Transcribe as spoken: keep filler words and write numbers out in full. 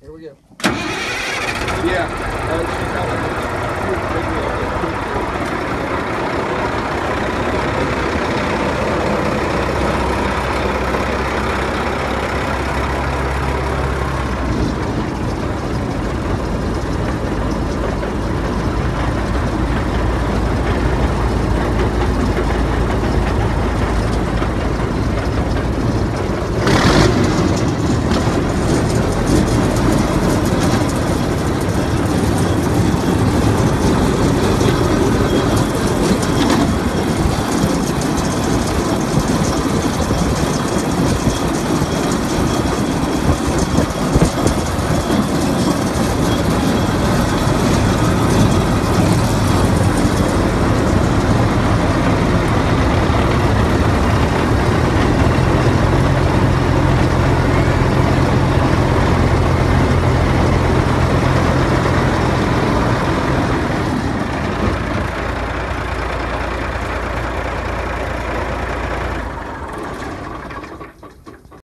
Here we go. Yeah.